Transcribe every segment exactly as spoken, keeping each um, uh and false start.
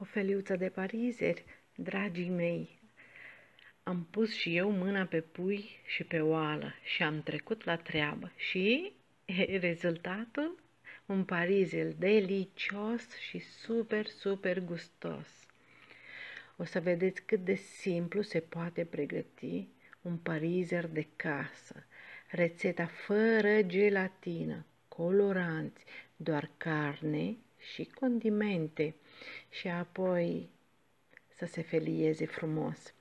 O feliuță de parizeri, dragii mei. Am pus și eu mâna pe pui și pe oală și am trecut la treabă. Și rezultatul? Un parizel delicios și super, super gustos. O să vedeți cât de simplu se poate pregăti un parizer de casă. Rețeta fără gelatină, coloranți, doar carne și condimente și apoi să se felieze frumos.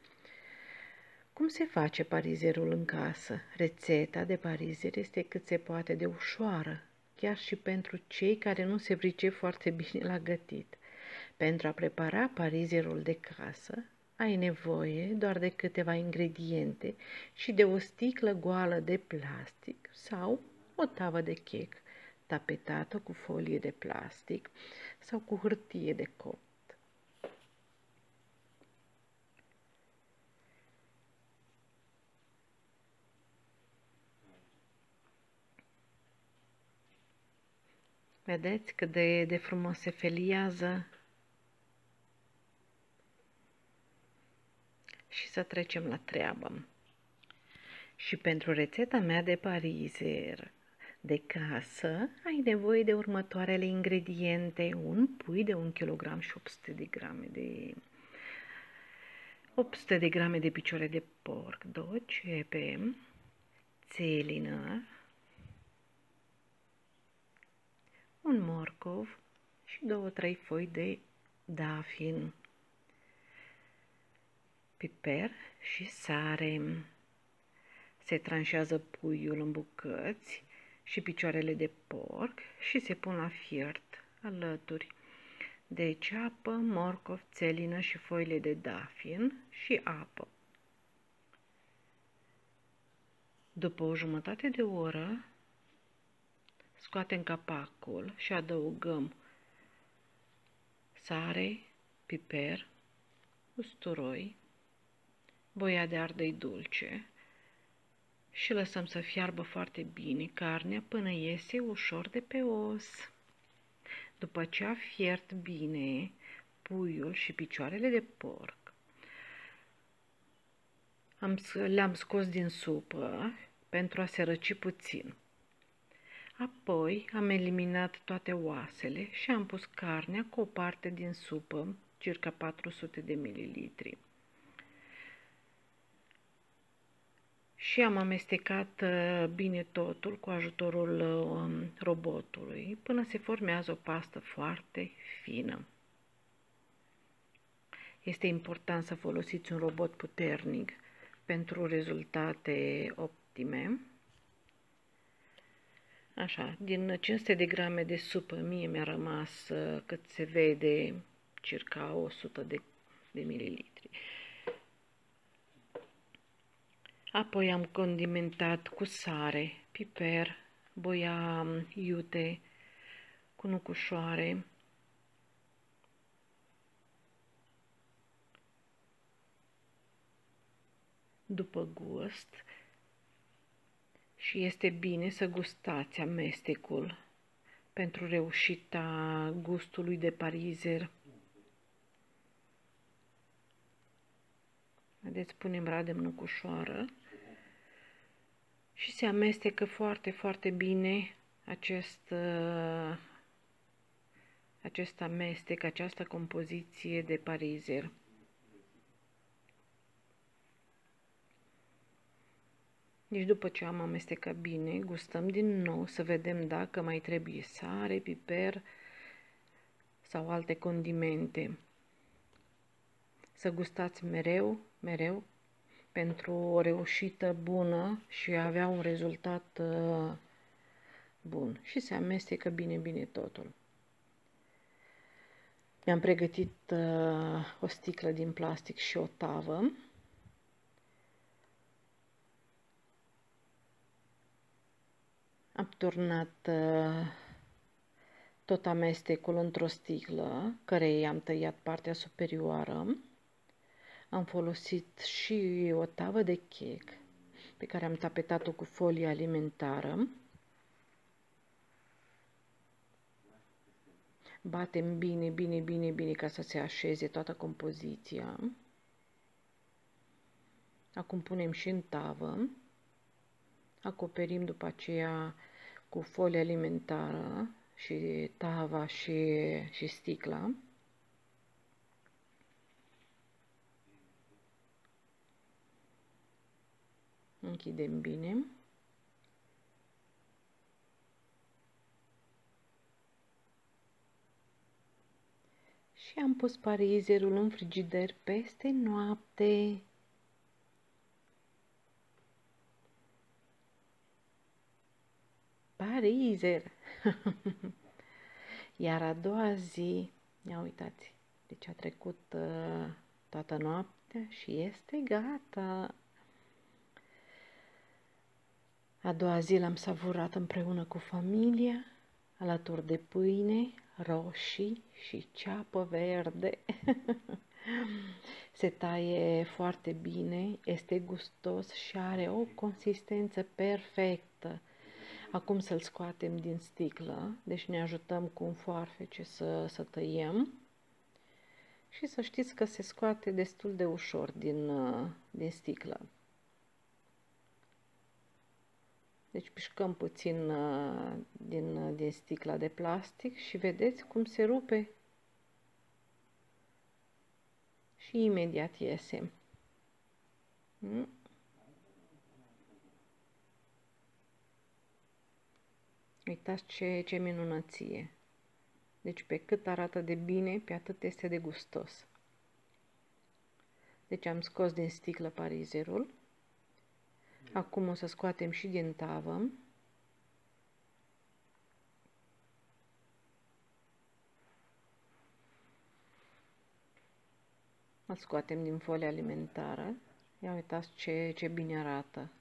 Cum se face parizerul în casă? Rețeta de parizer este cât se poate de ușoară, chiar și pentru cei care nu se pricep foarte bine la gătit. Pentru a prepara parizerul de casă, ai nevoie doar de câteva ingrediente și de o sticlă goală de plastic sau o tavă de chec tapetată cu folie de plastic sau cu hârtie de copt. Vedeți cât de, de frumos se feliază? Și să trecem la treabă. Și pentru rețeta mea de parizer de casă, ai nevoie de următoarele ingrediente. Un pui de un kilogram și opt sute de grame de picioare de porc, două cepe, țelină, un morcov și două-trei foi de dafin, piper și sare. Se tranșează puiul în bucăți și picioarele de porc și se pun la fiert alături de ceapă, morcov, țelină și foile de dafin și apă. După o jumătate de oră, scoatem capacul și adăugăm sare, piper, usturoi, boia de ardei dulce și lăsăm să fiarbă foarte bine carnea până iese ușor de pe os. După ce a fiert bine puiul și picioarele de porc, le-am scos din supă pentru a se răci puțin. Apoi am eliminat toate oasele și am pus carnea cu o parte din supă, circa patru sute de mililitri. Și am amestecat bine totul cu ajutorul robotului până se formează o pastă foarte fină. Este important să folosiți un robot puternic pentru rezultate optime. Așa, din cinci sute de grame de supă, mie mi-a rămas, cât se vede, circa o sută de mililitri. Apoi am condimentat cu sare, piper, boia iute, cu nucușoare. După gust. Și este bine să gustați amestecul pentru reușita gustului de parizer. Vedeți, punem radem nucușoară și se amestecă foarte, foarte bine acest, acest amestec, această compoziție de parizer. Deci după ce am amestecat bine, gustăm din nou să vedem dacă mai trebuie sare, piper sau alte condimente. Să gustați mereu, mereu, pentru o reușită bună și a avea un rezultat bun. Și se amestecă bine, bine totul. Mi-am pregătit o sticlă din plastic și o tavă. Am turnat tot amestecul într-o sticlă, cărei i-am tăiat partea superioară. Am folosit și o tavă de chec, pe care am tapetat-o cu folie alimentară. Batem bine, bine, bine, bine ca să se așeze toată compoziția. Acum punem și în tavă. Acoperim după aceea cu folie alimentară și tava și, și sticla. Închidem bine. Și am pus parizerul în frigider peste noapte. Parizer! Iar a doua zi, ia uitați, deci a trecut uh, toată noaptea și este gata. A doua zi l-am savurat împreună cu familia, alături de pâine, roșii și ceapă verde. Se taie foarte bine, este gustos și are o consistență perfectă. Acum să-l scoatem din sticlă, deci ne ajutăm cu un foarfece să, să tăiem. Și să știți că se scoate destul de ușor din, din sticlă. Deci pișcăm puțin din, din sticla de plastic și vedeți cum se rupe. Și imediat iese. Mm. Uitați ce, ce minunăție! Deci pe cât arată de bine, pe atât este de gustos. Deci am scos din sticlă parizerul. Acum o să scoatem și din tavă. Îl scoatem din folia alimentară. Ia uitați ce, ce bine arată.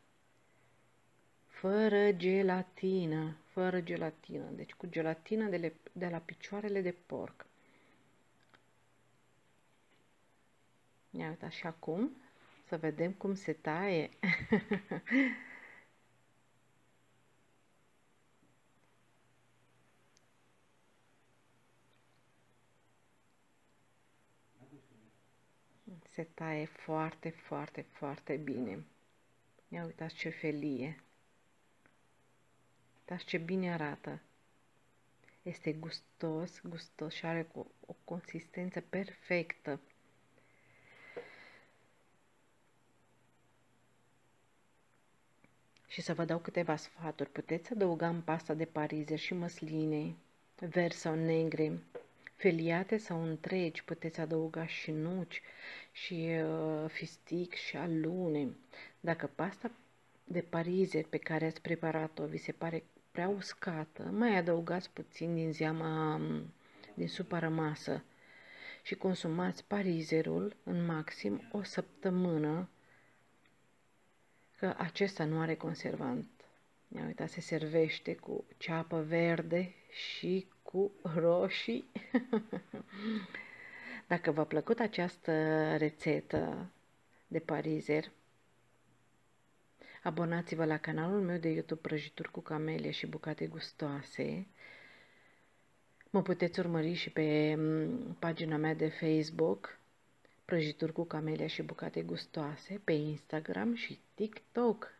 Fără gelatină, fără gelatină, deci cu gelatină de, de la picioarele de porc. Ia uitați și acum să vedem cum se taie. Se taie foarte, foarte, foarte bine. Ia uitați ce felie. Uitați ce bine arată. Este gustos, gustos și are o, o consistență perfectă. Și să vă dau câteva sfaturi. Puteți adăuga în pasta de parizer și măsline, verzi sau negre, feliate sau întregi. Puteți adăuga și nuci, și uh, fistic, și alune. Dacă pasta de parizer pe care ați preparat-o vi se pare prea uscată, mai adăugați puțin din zeama din supa rămasă și consumați parizerul în maxim o săptămână, că acesta nu are conservant. Ia uitați, se servește cu ceapă verde și cu roșii. Dacă v-a plăcut această rețetă de parizer, abonați-vă la canalul meu de YouTube Prăjituri cu Kammellia și Bucate Gustoase. Mă puteți urmări și pe pagina mea de Facebook, Prăjituri cu Kammellia și Bucate Gustoase, pe Instagram și TikTok.